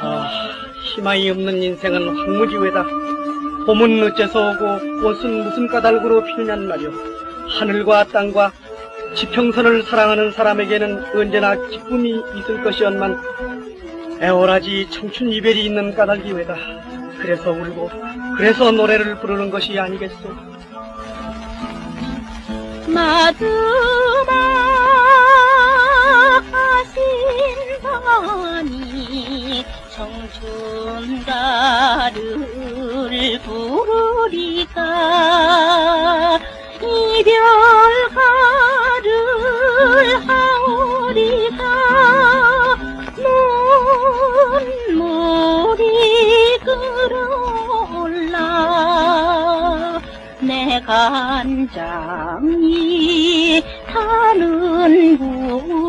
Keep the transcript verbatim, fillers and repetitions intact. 아, 희망이 없는 인생은 황무지외다. 봄은 어째서 오고 옷은 무슨 까닭으로 피느냔 말이오. 하늘과 땅과 지평선을 사랑하는 사람에게는 언제나 기쁨이 있을 것이었만 애월하지 청춘 이별이 있는 까닭이 외다. 그래서 울고 그래서 노래를 부르는 것이 아니겠소. 마지막 신방이 청춘가를 부르리까. 이별가를 하오리까. 눈물이 끓어올라 내 간장이 타는군.